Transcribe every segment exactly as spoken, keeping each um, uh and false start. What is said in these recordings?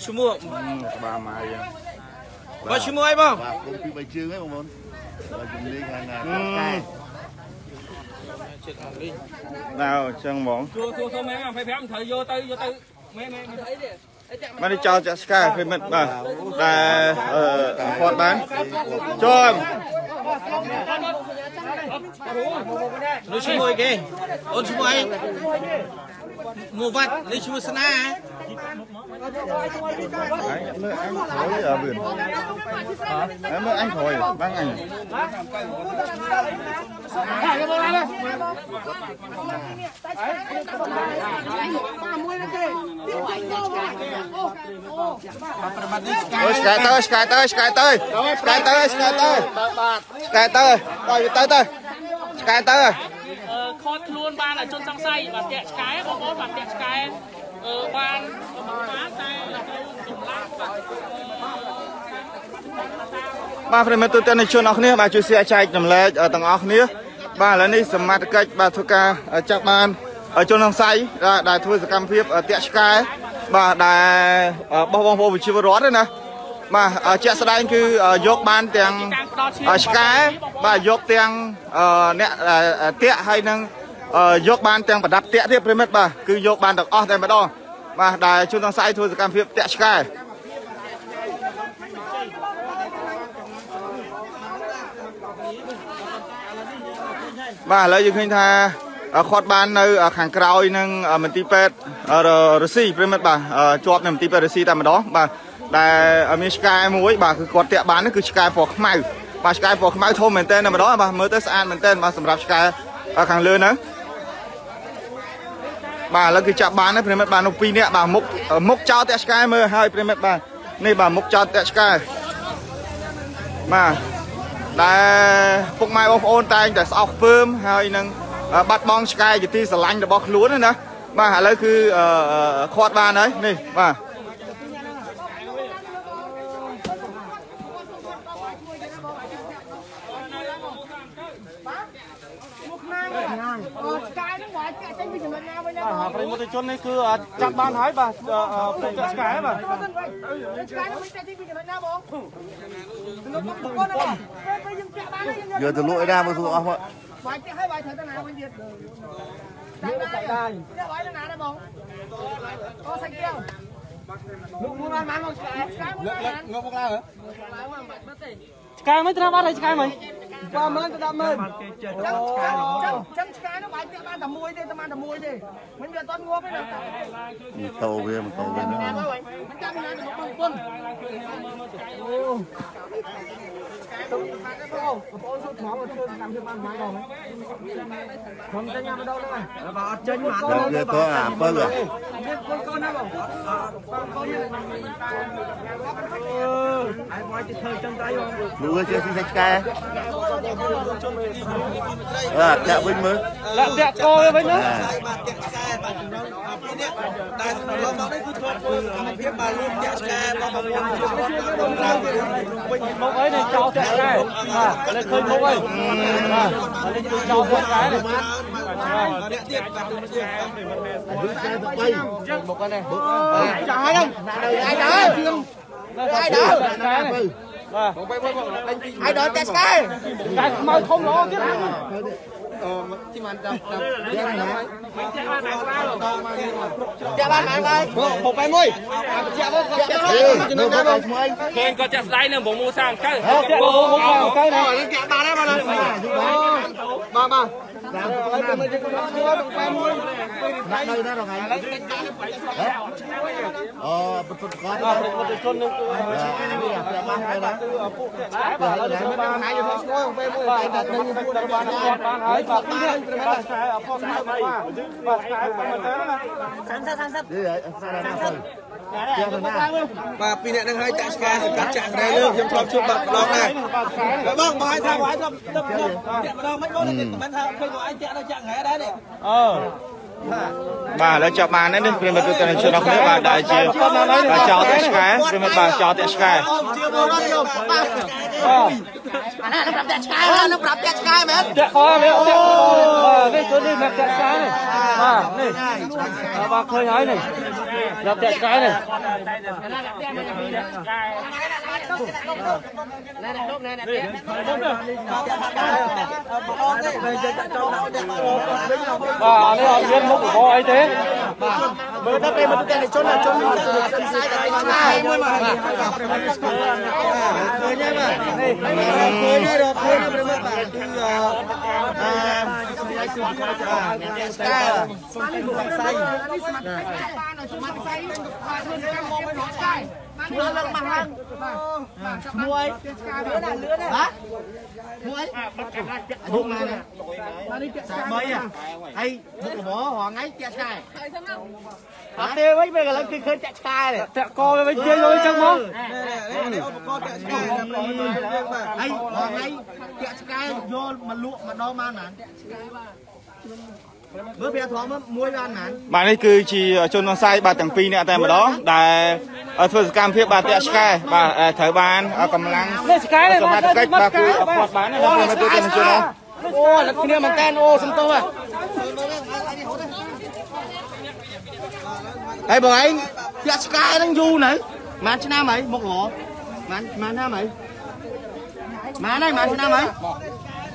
Chú mua bà mày bà chú mua ấy không? Công ty bài chương ấy không muốn nào chân bóng phải vô tư vô tư mà đi cho chợ Sky phải mệt mà là hoạt bán cho nó chú mua kì ôn chú mua ấy mua vật lấy chú mua sana em anh thôi băng ảnh tới Sky tới Sky tới Sky tới Sky tới Sky tới rồi tới tới Sky tới con luôn ban là chôn sang say và kẹt cái có có và kẹt cái ở ban bán tay là cái dùng lát và ba phần mềm tự tin này chôn học nữa bà chú xe chạy nhầm lệ ở tầng học nữa bà là đi smart cách bà thua ca ở chắc ban ở chôn sang say là đài thua cam phiệp ở kẹt cái bà đài bao bao bao chưa rõ đấy nè mà chạy sang đây cứ dốc ban tiền Sky và dốc tiền nè tẹt hay năng dốc ban tiền và đặt tẹt tiếp lên mất bà cứ dốc ban được off đây mà đo mà đài chúng ta sai thôi cam phiệp tẹt Sky và lấy những hình tha khót ban nơi kháng cào năng mình tipet Russia lên mất bà chọn mình tipet Russia tại mà đó bà đại ở Sky muối bà cứ quạt tẹt bán nó cứ Sky for mày bà Sky for mày thôi mình tên là mà đó bà mới tới San mình tên mà sản phẩm Sky ở càng lớn nữa bà là cứ chạm bán đấy premier bà nộp pin đấy bà mốc mốc trao tẹt Sky mới hai premier bà này bà mốc trao tẹt Sky mà đại phục mai bóng ôn tay để sọc phơm hai năng bắt bóng Sky chỉ ti sờ lanh để bóng lúa nữa nè mà hả lấy cứ quạt bàn đấy này bà phải một chốt này cứ chặt ban hái bà phải chặt cái bà giờ từ lội ra mà xuống không ạ cái mấy trăm ba đây cái mày qua mới tao đâm mày trăm cái nó bán tiệm ăn tầm muối đi tao ăn tầm muối đi mình về toàn ngô với nào tàu về một tàu về nữa trăm ngàn một con quân đâu kia có à bơ rồi lúa chưa xin sách ca à kẹo bên mới là kẹo co bên nữa mông ấy này cho kẹo này à lên khơi mông ấy à lên cho con cái này một con này ai đâu ai đâu ai đâu ai đợi test cái mà không lo tiếp chim ăn đập đập chạy ban này coi một cái mũi chạy bớt chạy thôi còn chạy đây là bố mua sang cái bố mua cái này chạy ban đấy mà ba ba và pin đang hơi chạy Sky thì cắt chạm đây luôn trong trò chơi bật lon này vậy bông hai thằng hai thằng tập tập mấy con này bên thằng bên của anh chạy nó chạm ngay đấy đi ờ bà đã chọn bàn đấy nên về mặt tôi chưa đọc nữa bà đại chiều bà chọn Sky về mặt bà chọn Sky Hãy subscribe cho kênh Ghiền Mì Gõ để không bỏ lỡ những bạn ấy cứ chỉ chôn con sai bà tàng pi nè tại mà đó đại ở thôn cam phía bà tẹt sky bà thời ban ở cầm lăng bà cách bà cứ quạt bán này là tôi tiền chưa đâu ô là kia mà can ô súng to à ai bảo anh tẹt sky đang du này mà trên nam ấy một lỗ mà mà nam ấy mà này mà trên nam ấy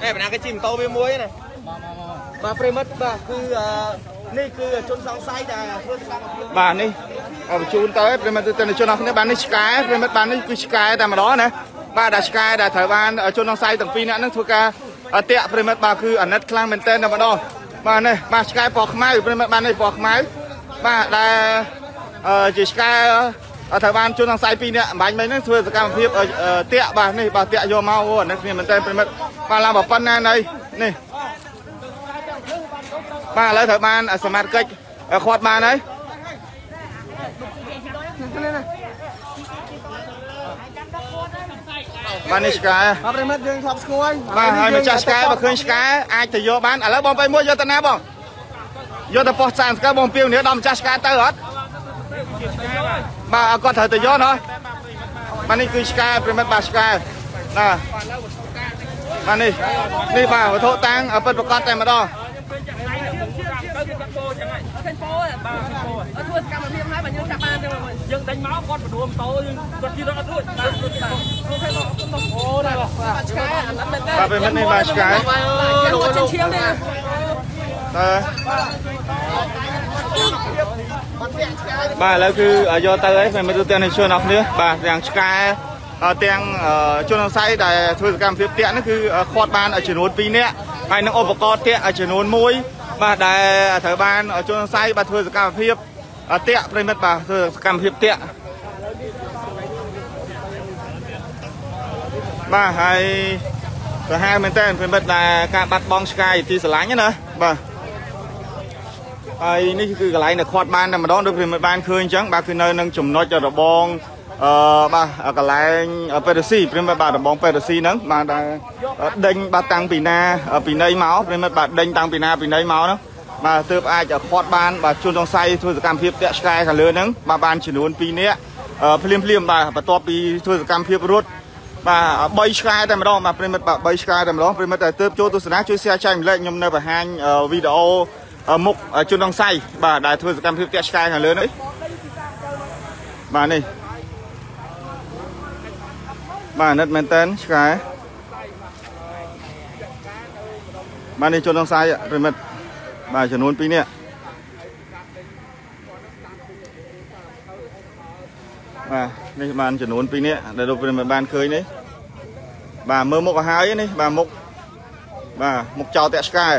đây bạn đang cái chìm tàu với muối này bà phê mất bà cứ này cứ chôn sóng sai là bà này ở chôn tới phê mất tên là chôn sóng bán này sky phê mất bán này cứ sky tại mà đó này bà đã sky đã thời ban ở chôn sóng sai tầng phi nữa nó thua ca ở tẹt phê mất bà cứ ở nét clang bên tên là mà đó bà này bà sky bỏ máy phê mất bán này bỏ máy bà là chỉ sky ở thời ban chôn sóng sai phi nữa bà anh mấy nó thua cam phiệp ở tẹt bà này bà tẹt vô mau ở nét bên tên phê mất bà làm bảo phân này này này bà lấy thời ban ở smart cách khoát bàn đấy bà này sky bà hai mươi sky bà khơi sky ai thì vô bán ở lấy bom bay mua vô tận nào bông vô tận phốt sàn các bom piêu nếu đâm sky tới hết bà con thời tự do thôi bà này cứ sky primate bà sky nè bà này đi bà phải thô tang ở bên bà con tại mà đó dân đánh máu con phải tôi còn kia nó thôi bà về mất này bà cái bà là cứ ở do tay ấy phải mất tiền này chưa nọc nữa bà rằng cái tiền cho nó say tại thôi cam tiếp tiện nó cứ khoát ban ở chuyển hồn pin nè hay nó ôm con tiện ở chuyển hồn môi bà đại thời ban ở cho nó say bà thôi cam tiếp à tẹt đây mất bà thưa cầm hiệp tẹt bà hai rồi hai mình tên phải bật là cả bật bong sky thì sờ lái nhá nữa bà ai ní cứ cái lái này khoát ban là mà đón được thì một ban khơi trắng bà cứ nơi nâng chùm nói cho là bong bà cái lái pedesi phải bà là bong pedesi nữa bà đánh bà tăng pì na pì nấy máu phải mất bà đánh tăng pì na pì nấy máu đó bà từ ai cho khót ban bà chôn trong say thôi cam phiệp tẹt sky cả lớn nắng bà ban chỉ luôn pi nè phim phim bà bà to pi thôi cam phiệp rút bà bay sky tại mà đó mà phim bà bay sky tại mà đó phim tại từ chỗ tôi sẽ chơi xe chạy lại nhom nơi bà hai video mục chôn trong say bà đại thôi cam phiệp tẹt sky cả lớn đấy bà này bà nét men tên sky bà này chôn trong say ạ phim bà cho nôn pin nè bà đây bàn cho nôn pin nè để đột về mà bàn khơi đấy bà mơ mộng hai đấy bà mộng bà mộng chào tẹt sky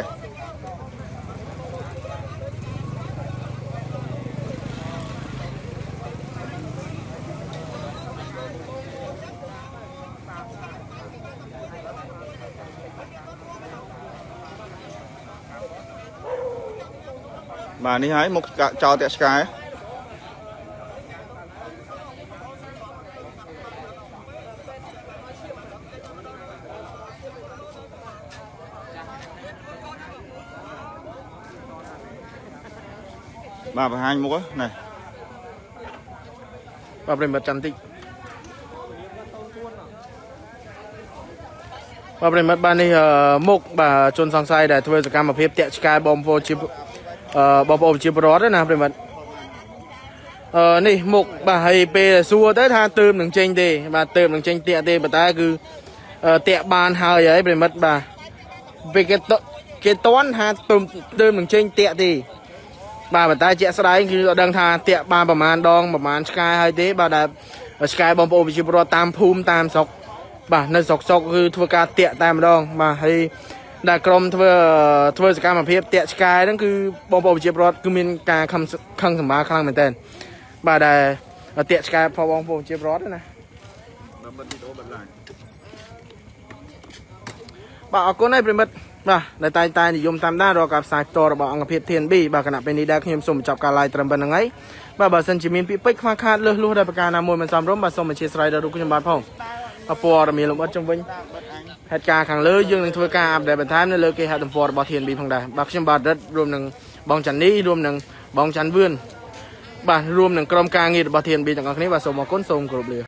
bà đi hái một trò tẹt sky bà phải hai một này bà phải một trăm tỷ. Và bên mất ban đi mục bà chôn sang sai để thuê cam hiệp tiện sky bom vô chip bom bom chip đó đấy nè bên mất này mục bà hay pe xua tới tha tươm đừng tranh đi bà tươm đừng tranh tiện đi bà ta cứ tiện bàn hơi ấy bên mất bà về cái cái toán ha tươm tươm đừng tranh tiện đi bà bà ta chạy sau đấy cứ đang tha tiện bà bà man đong bà man sky hay thế bà đã sky bom bom chip đó tam phum tam sọc bà nơi sọc sọc cứ thua ca tiện tam đong mà hay đại crom thua thua sky mà phép tiện sky đó cứ bom bom chip đó cứ miền ca khăng khăng thằng ba khăng mình tên bà đại tiện sky phao bom bom chip đó này bà cô này bị mất bà đại tai tai thì dùng tam đa rồi gặp sai to rồi bà ông phép thiên bi bà cái nào bên đi đại khi em sùng chọc cả lại tầm bên ngay bà bà sân chỉ miền bị bách hoa khát lơ lơ đại bà ca nam môi mình xăm rôm bà xăm mình chia sẻ đâu cũng như bà phong ở phò là miền lục bắc trong vinh hết cả hàng lưới dương đang thua cả để bản tham nên lưới kia hạt đồng phò bảo thiền bị phong đài bạc chim bạc đất rôm nằng bóng chắn ní rôm nằng bóng chắn vươn bản rôm nằng crom ca nghi bảo thiền bị tặng các ní và số một côn sông của lục địa.